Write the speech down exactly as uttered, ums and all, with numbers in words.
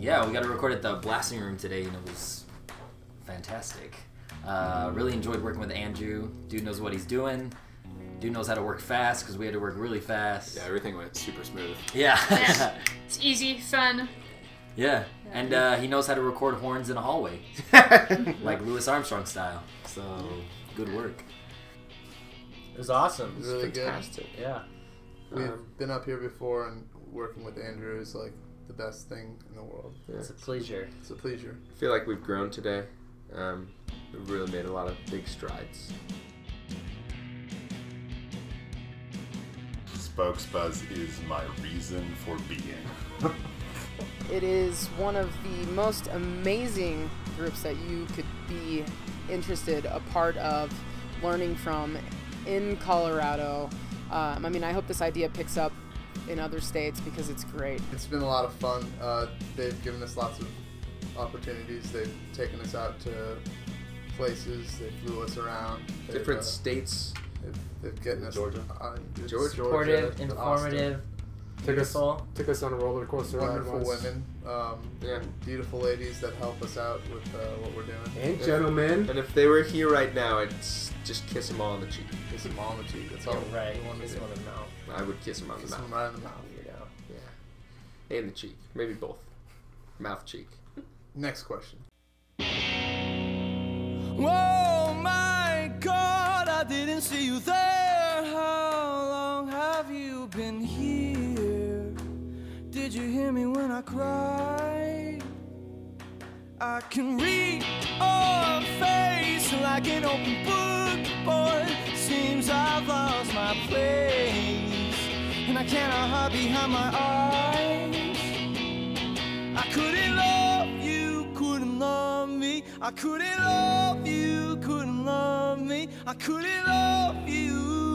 Yeah, we got to record at the Blasting Room today, and it was fantastic. Uh, really enjoyed working with Andrew. Dude knows what he's doing. Dude knows how to work fast, because we had to work really fast. Yeah, everything went super smooth. Yeah. Yeah. It's easy, fun. Yeah, and uh, he knows how to record horns in a hallway, like Louis Armstrong style. So, good work. It was awesome. It was really fantastic. Good. Yeah. We've um, been up here before, and working with Andrew is like the best thing in the world. Yeah. It's a pleasure. It's a pleasure. I feel like we've grown today. Um, we've really made a lot of big strides. SpokesBUZZ is my reason for being. It is one of the most amazing groups that you could be interested a part of learning from in Colorado. Um, I mean, I hope this idea picks up in other states because it's great. It's been a lot of fun. Uh, they've given us lots of opportunities. They've taken us out to places. They flew us around. They've, Different uh, states. They've, they've gotten us Georgia. Uh, Georgia. Supportive, informative. Took us, took us on a roller coaster. Wonderful women, um, yeah. Beautiful ladies that help us out with uh, what we're doing. And gentlemen. And if they were here right now, I'd just kiss them all on the cheek. Kiss them all on the cheek. That's all. You're right. Kiss them on the mouth. I would kiss them on kiss the mouth. Kiss them right on the mouth. Yeah. And the cheek. Maybe both. Mouth, cheek. Next question. Whoa, my God! I didn't see you there. How long have you been here? Did you hear me when I cried? I can read your face like an open book, boy. Seems I've lost my place, and I cannot hide behind my eyes. I couldn't love you, couldn't love me. I couldn't love you, couldn't love me. I couldn't love you.